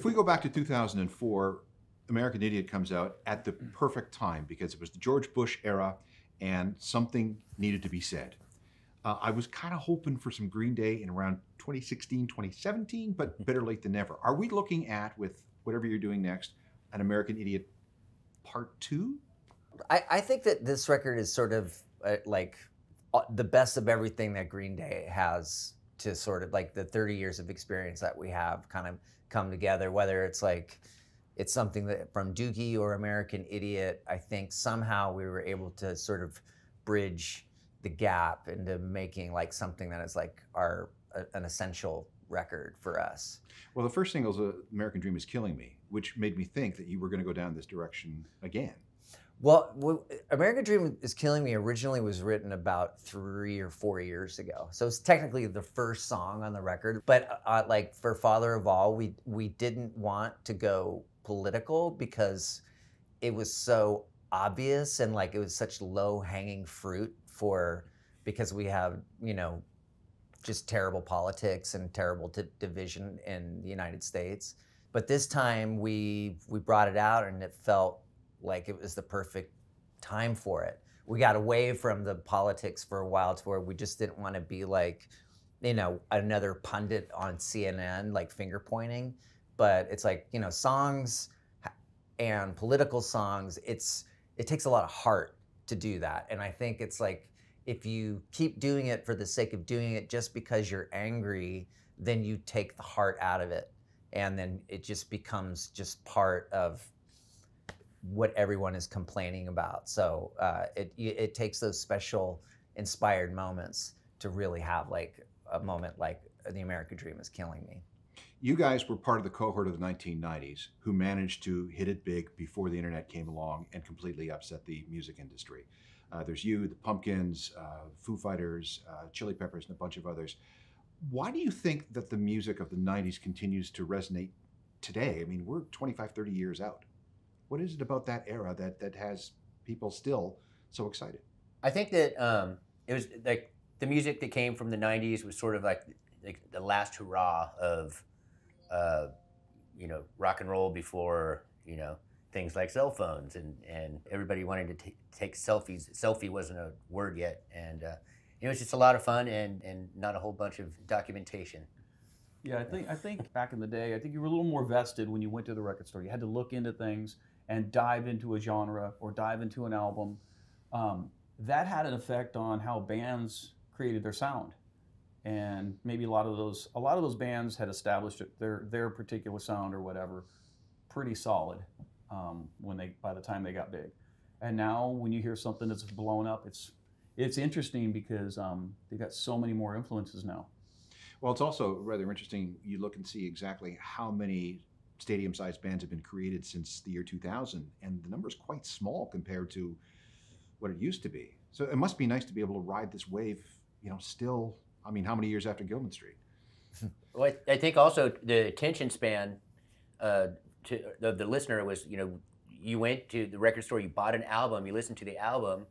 If we go back to 2004, American Idiot comes out at the perfect time because it was the George Bush era and something needed to be said. I was kind of hoping for some Green Day in around 2016, 2017, but better late than never. Are we looking at, with whatever you're doing next, an American Idiot Part 2? I think that this record is sort of like the best of everything that Green Day has to sort of like the 30 years of experience that we have kind of come together, whether it's like, it's something that from Dookie or American Idiot, I think somehow we were able to sort of bridge the gap into making like something that is like our an essential record for us. Well, the first single is American Dream is Killing Me, which made me think that you were going to go down this direction again. Well, American Dream is Killing Me originally was written about 3 or 4 years ago. So it's technically the first song on the record, but like for Father of All, we didn't want to go political because it was so obvious and like it was such low hanging fruit because we have, you know, just terrible politics and terrible division in the United States. But this time we brought it out and it felt like it was the perfect time for it. We got away from the politics for a while to where we just didn't want to be like, you know, another pundit on CNN, like finger pointing. But it's like, you know, songs and political songs, it takes a lot of heart to do that. And I think it's like, if you keep doing it for the sake of doing it just because you're angry, then you take the heart out of it. And then it just becomes just part of what everyone is complaining about. So it takes those special inspired moments to really have like a moment like The American Dream is Killing Me. You guys were part of the cohort of the 1990s who managed to hit it big before the internet came along and completely upset the music industry. There's you, the Pumpkins, Foo Fighters, Chili Peppers, and a bunch of others. Why do you think that the music of the 90s continues to resonate today? I mean, we're 25, 30 years out. What is it about that era that has people still so excited? I think that it was like the music that came from the 90s was sort of like the last hurrah of, you know, rock and roll before, you know, things like cell phones and everybody wanted to take selfies. Selfie wasn't a word yet. And it was just a lot of fun and not a whole bunch of documentation. Yeah, I think back in the day, I think you were a little more vested when you went to the record store. You had to look into things and dive into a genre or dive into an album. That had an effect on how bands created their sound, and maybe a lot of those bands had established their particular sound or whatever, pretty solid by the time they got big. And now when you hear something that's blown up, it's interesting because they've got so many more influences now. Well, it's also rather interesting. You look and see exactly how many stadium-sized bands have been created since the year 2000, and the number's quite small compared to what it used to be. So it must be nice to be able to ride this wave, you know, still, I mean, how many years after Gilman Street? Well, I think also the attention span of the listener was, you know, you went to the record store, you bought an album, you listened to the album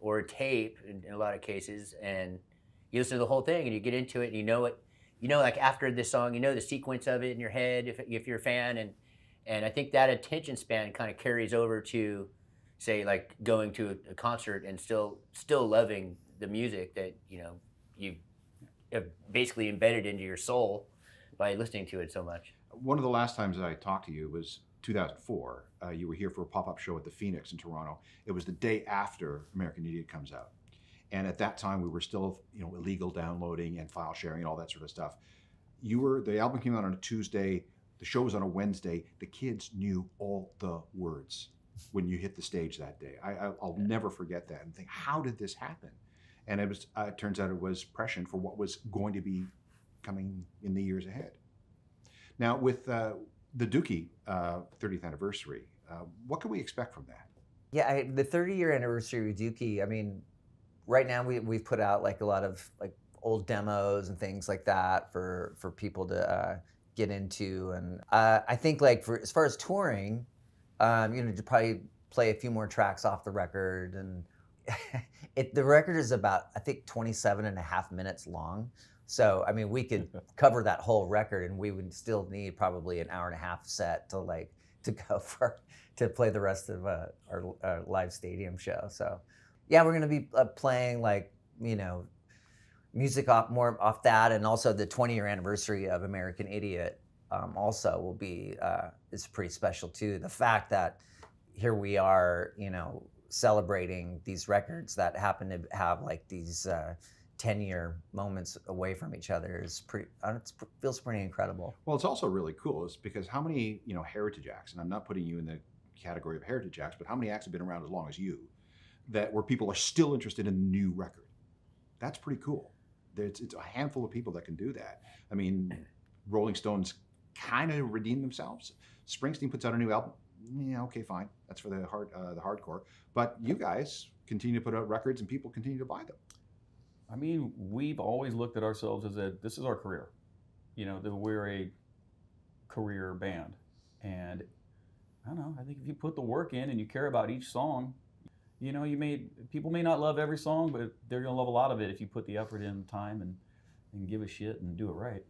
or a tape in a lot of cases, and you listen to the whole thing and you get into it and you know it. You know, like after this song, you know the sequence of it in your head if you're a fan, and I think that attention span kind of carries over to, say, like going to a concert and still loving the music that, you know, you have basically embedded into your soul by listening to it so much. One of the last times that I talked to you was 2004. You were here for a pop-up show at the Phoenix in Toronto. It was the day after American Idiot comes out. And at that time, we were still, you know, illegal downloading and file sharing and all that sort of stuff. The album came out on a Tuesday, the show was on a Wednesday. The kids knew all the words when you hit the stage that day. I'll never forget that and think, how did this happen? And it was, it turns out it was prescient for what was going to be coming in the years ahead. Now, with the Dookie 30th anniversary, what can we expect from that? Yeah, the 30-year anniversary with Dookie, I mean, right now we've put out like a lot of like old demos and things like that for people to get into, and I think like for as far as touring, you know, to probably play a few more tracks off the record, and the record is about I think 27.5 minutes long, So, I mean, we could cover that whole record and we would still need probably an hour and a half set to like, to go for, to play the rest of our live stadium show. So yeah, we're gonna be playing like, you know, music off more off that, and also the 20-year anniversary of American Idiot also will be, it's pretty special too. The fact that here we are, you know, celebrating these records that happen to have like these 10-year moments away from each other is pretty, it feels pretty incredible. Well, it's also really cool is because how many, you know, heritage acts, and I'm not putting you in the category of heritage acts, but how many acts have been around as long as you, that where people are still interested in the new record? That's pretty cool. It's a handful of people that can do that. I mean, Rolling Stones kind of redeem themselves. Springsteen puts out a new album. Yeah, okay, fine. That's for the hard, the hardcore. But you guys continue to put out records and people continue to buy them. I mean, we've always looked at ourselves as a, this is our career. You know, that we're a career band. And I don't know, I think if you put the work in and you care about each song, you know, you may, people may not love every song, but they're gonna love a lot of it if you put the effort in, time, and give a shit and do it right.